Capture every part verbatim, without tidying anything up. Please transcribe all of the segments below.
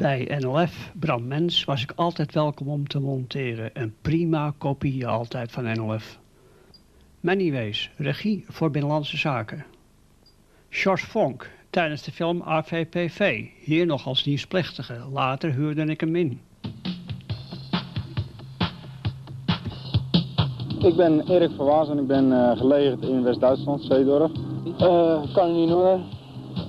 Bij N L F, Bram Mens, was ik altijd welkom om te monteren. Een prima kopie altijd van N L F. Manny Wees, regie voor Binnenlandse Zaken. George Vonk, tijdens de film A V P V. Hier nog als dienstplechtige. Later huurde ik hem in. Ik ben Erik Verwaas en ik ben uh, gelegerd in West-Duitsland, Seedorf. Uh, kan er niet hoor.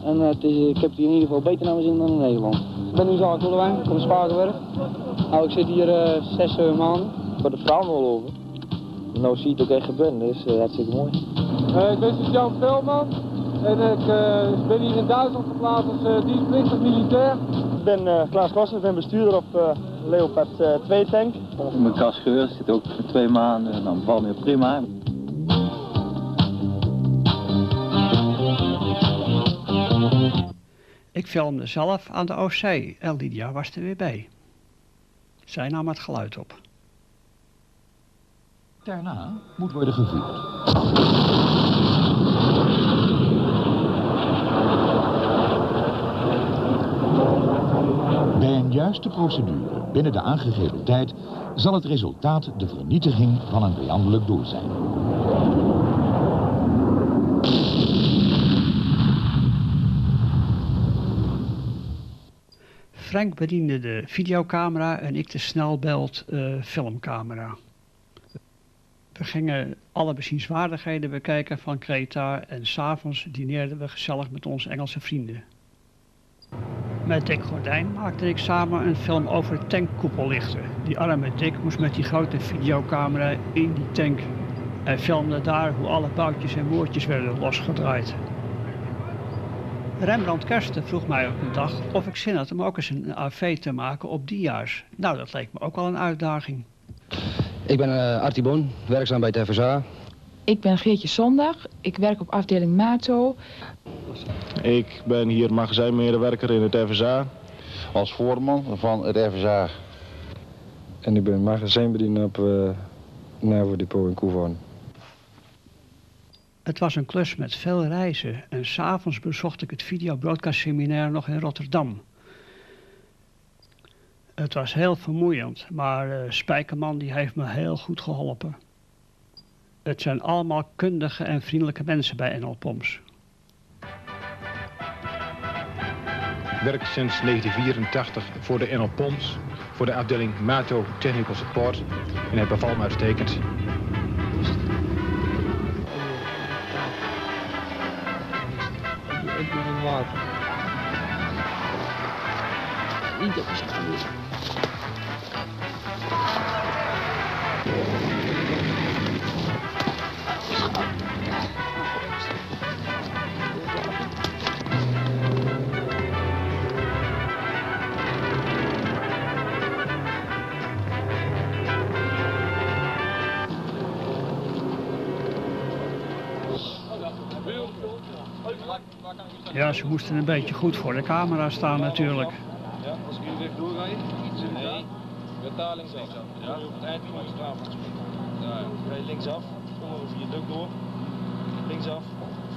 En uh, het is, ik heb het hier in ieder geval beter naar mijn zin dan in Nederland. Ik ben Nussan Kullewijn, ik kom van Spagenwerk. Nou, ik zit hier uh, zes uh, maanden. Ik word de vrouw wel over. Nou zie ik ook echt ben, dus uh, hartstikke mooi. Uh, ik ben Jan Velman en ik uh, ben hier in Duitsland geplaatst als uh, dienstplichtig militair. Ik ben uh, Klaas Wasser, ik ben bestuurder op uh, Leopard twee tank. In mijn kast geheurd, zit ook voor twee maanden en dan valt me prima. Ik filmde zelf aan de Oostzee en Lydia was er weer bij. Zij nam het geluid op. Daarna moet worden gevuurd. Bij een juiste procedure binnen de aangegeven tijd zal het resultaat de vernietiging van een vijandelijk doel zijn. Frank bediende de videocamera en ik de snelbeeld uh, filmcamera. We gingen alle bezienswaardigheden bekijken van Kreta en 's avonds dineerden we gezellig met onze Engelse vrienden. Met Dick Gordijn maakte ik samen een film over tankkoepellichten. Die arme Dick moest met die grote videocamera in die tank. Hij filmde daar hoe alle boutjes en woordjes werden losgedraaid. Rembrandt Kersten vroeg mij op een dag of ik zin had om ook eens een A V te maken op dia's. Nou, dat leek me ook al een uitdaging. Ik ben uh, Artie Boon, werkzaam bij het F S A. Ik ben Geertje Zondag, ik werk op afdeling Mato. Ik ben hier magazijnmedewerker in het F S A, als voorman van het F S A. En ik ben magazijnbediener op uh, Nervo depot in Cuvan. Het was een klus met veel reizen en 's avonds bezocht ik het videobroadcastseminair nog in Rotterdam. Het was heel vermoeiend, maar uh, Spijkerman die heeft me heel goed geholpen. Het zijn allemaal kundige en vriendelijke mensen bij N L P O M S. Ik werk sinds negentien vierentachtig voor de N L P O M S, voor de afdeling Mato Technical Support en het bevalt me uitstekend. Ik ben in water. Niet op zich gaan doen. Ja, ze moesten een beetje goed voor de camera staan natuurlijk. Ja, als ik hier weg doorrijd, nee, we daar linksaf. Ja, het eind van de straat. Ja, linksaf, komen we viaduct door. Linksaf,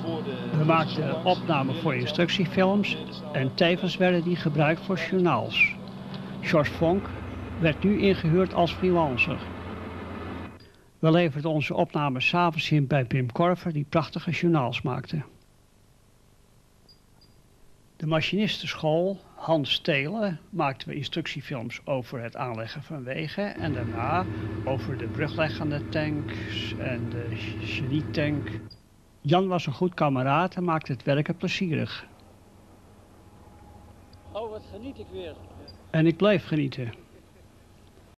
voor de... We maakten opnamen voor instructiefilms en tevens werden die gebruikt voor journaals. George Vonk werd nu ingehuurd als freelancer. We leverden onze opnames 's avonds in bij Pim Korver die prachtige journaals maakte. De machinistenschool, Hans Thelen, maakten we instructiefilms over het aanleggen van wegen en daarna over de brugleggende tanks en de genietank. Jan was een goed kameraad en maakte het werken plezierig. Oh, wat geniet ik weer. En ik bleef genieten.